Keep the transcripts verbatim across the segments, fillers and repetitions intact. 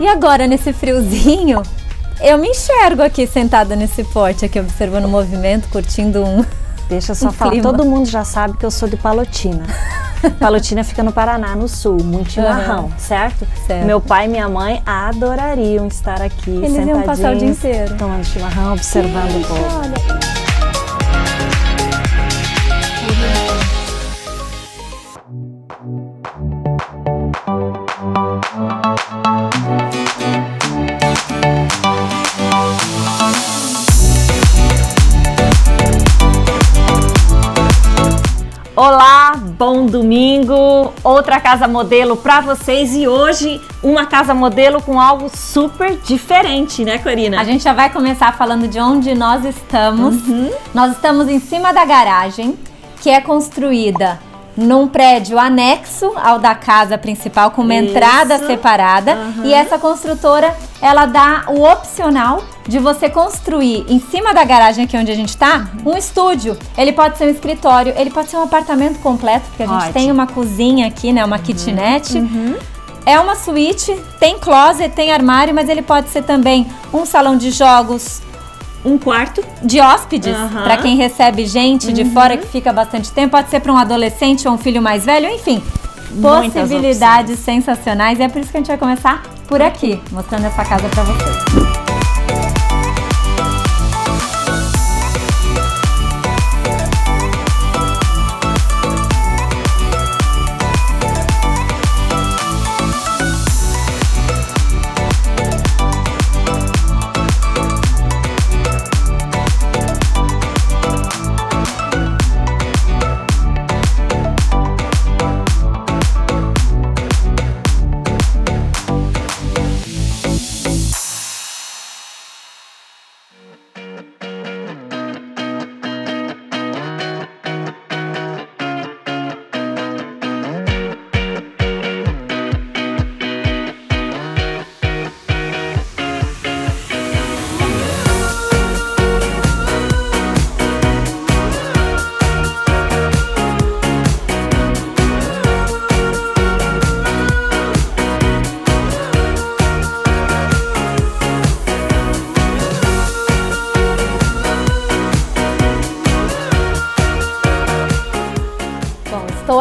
E agora, nesse friozinho, eu me enxergo aqui sentada nesse pote, aqui observando o movimento, curtindo um... Deixa eu só um falar, clima. Todo mundo já sabe que eu sou de Palotina. Palotina fica no Paraná, no sul, muito chimarrão, uhum. certo? certo? Meu pai e minha mãe adorariam estar aqui, eles sentadinhos, iam passar o dia inteiro tomando chimarrão, observando o povo. Olá, bom domingo! Outra casa modelo para vocês e hoje uma casa modelo com algo super diferente, né, Corina? A gente já vai começar falando de onde nós estamos. Uhum. Nós estamos em cima da garagem, que é construída num prédio anexo ao da casa principal, com uma Isso. entrada separada. Uhum. E essa construtora, ela dá o opcional de você construir em cima da garagem aqui onde a gente tá, um estúdio. Ele pode ser um escritório, ele pode ser um apartamento completo, porque a gente Ótimo. Tem uma cozinha aqui, né, uma uhum. kitnet. Uhum. É uma suíte, tem closet, tem armário, mas ele pode ser também um salão de jogos, um quarto de hóspedes, uhum. para quem recebe gente uhum. de fora que fica bastante tempo, pode ser para um adolescente ou um filho mais velho, enfim. Muitas possibilidades opções. Sensacionais, e é por isso que a gente vai começar por aqui, aqui mostrando essa casa para vocês.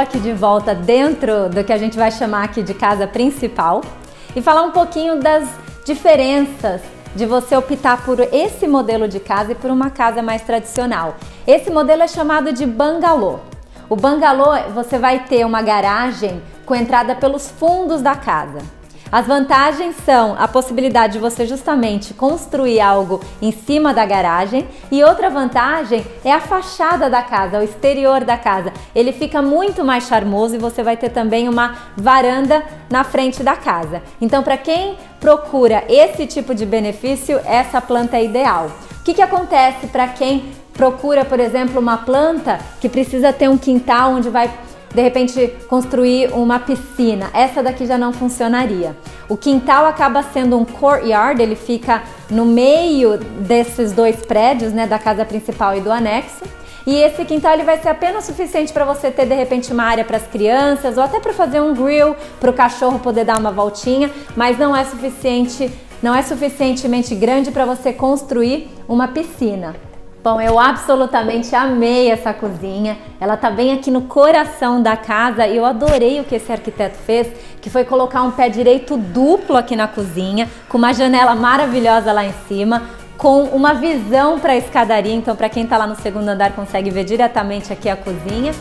Aqui de volta dentro do que a gente vai chamar aqui de casa principal e falar um pouquinho das diferenças de você optar por esse modelo de casa e por uma casa mais tradicional. Esse modelo é chamado de bangalô. O bangalô, você vai ter uma garagem com entrada pelos fundos da casa. As vantagens são a possibilidade de você justamente construir algo em cima da garagem, e outra vantagem é a fachada da casa, o exterior da casa. Ele fica muito mais charmoso e você vai ter também uma varanda na frente da casa. Então, para quem procura esse tipo de benefício, essa planta é ideal. O que que acontece para quem procura, por exemplo, uma planta que precisa ter um quintal onde vai de repente construir uma piscina? Essa daqui já não funcionaria. O quintal acaba sendo um courtyard, ele fica no meio desses dois prédios, né, da casa principal e do anexo. E esse quintal ele vai ser apenas suficiente para você ter de repente uma área para as crianças ou até para fazer um grill, para o cachorro poder dar uma voltinha, mas não é suficiente, não é suficientemente grande para você construir uma piscina. Bom, eu absolutamente amei essa cozinha, ela tá bem aqui no coração da casa e eu adorei o que esse arquiteto fez, que foi colocar um pé direito duplo aqui na cozinha, com uma janela maravilhosa lá em cima, com uma visão para a escadaria, então para quem tá lá no segundo andar consegue ver diretamente aqui a cozinha.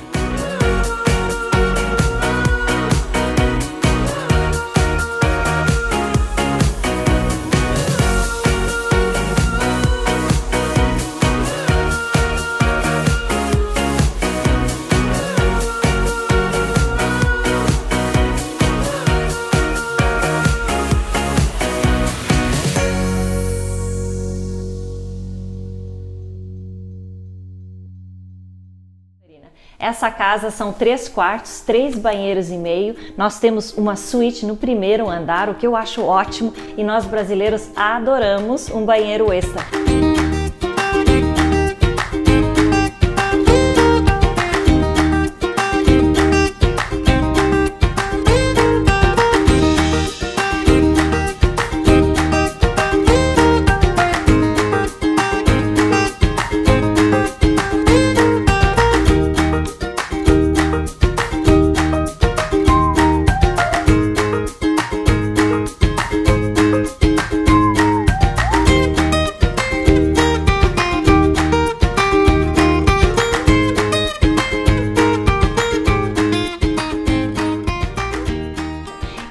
Essa casa são três quartos, três banheiros e meio. Nós temos uma suíte no primeiro andar, o que eu acho ótimo, e nós brasileiros adoramos um banheiro extra.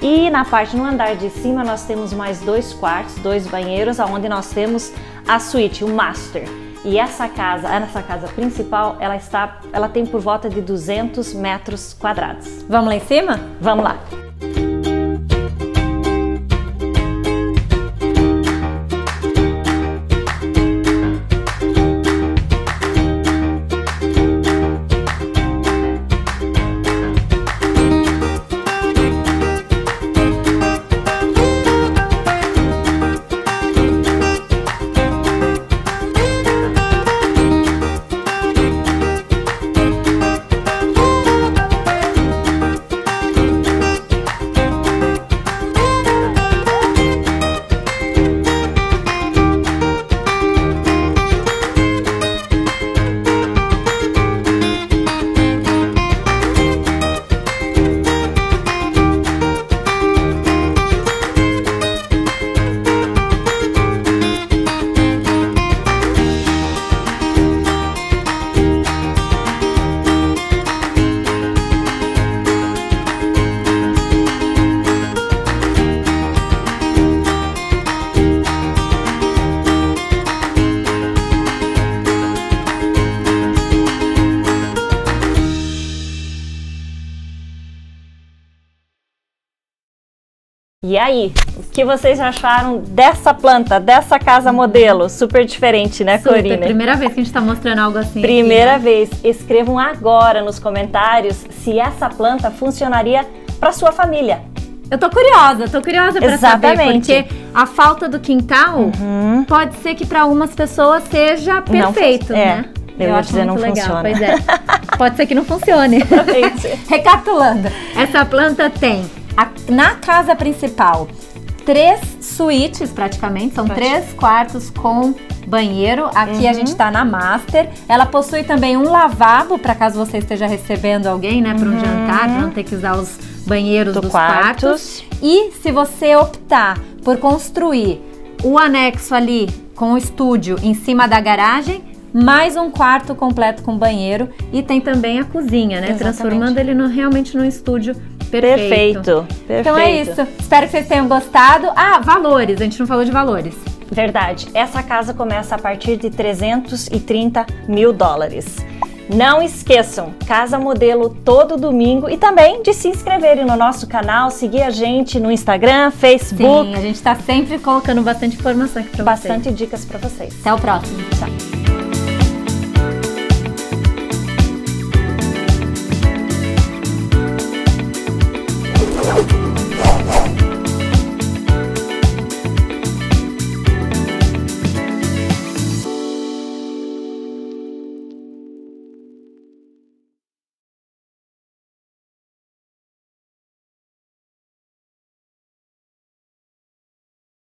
E na parte no andar de cima nós temos mais dois quartos, dois banheiros, onde nós temos a suíte, o master. E essa casa, essa casa principal, ela, está, ela tem por volta de duzentos metros quadrados. Vamos lá em cima? Vamos lá! E aí, o que vocês acharam dessa planta, dessa casa modelo? Super diferente, né, Super, Corina? Primeira vez que a gente tá mostrando algo assim. Primeira aqui, né? vez. Escrevam agora nos comentários se essa planta funcionaria para sua família. Eu tô curiosa, tô curiosa pra Exatamente. saber, porque a falta do quintal uhum. pode ser que para umas pessoas seja perfeito, Não, é, né? Eu, eu acho dizer, muito não legal, funciona. Pois é. Pode ser que não funcione. Recapitulando, essa planta tem... Na casa principal, três suítes praticamente, são Pode. três quartos com banheiro. Aqui uhum. a gente tá na master. Ela possui também um lavabo, para caso você esteja recebendo alguém, né, para um uhum. jantar, não ter que usar os banheiros Do dos quartos. quartos. E se você optar por construir o anexo ali com o estúdio em cima da garagem, mais um quarto completo com banheiro e tem também a cozinha, né, Exatamente. transformando ele no, realmente num estúdio. Perfeito. Perfeito, perfeito. Então é isso. Espero que vocês tenham gostado. Ah, valores. A gente não falou de valores. Verdade. Essa casa começa a partir de trezentos e trinta mil dólares. Não esqueçam, Casa Modelo todo domingo, e também de se inscreverem no nosso canal, seguir a gente no Instagram, Facebook. Sim, a gente está sempre colocando bastante informação aqui para vocês. Bastante dicas para vocês. Até o próximo. Tchau.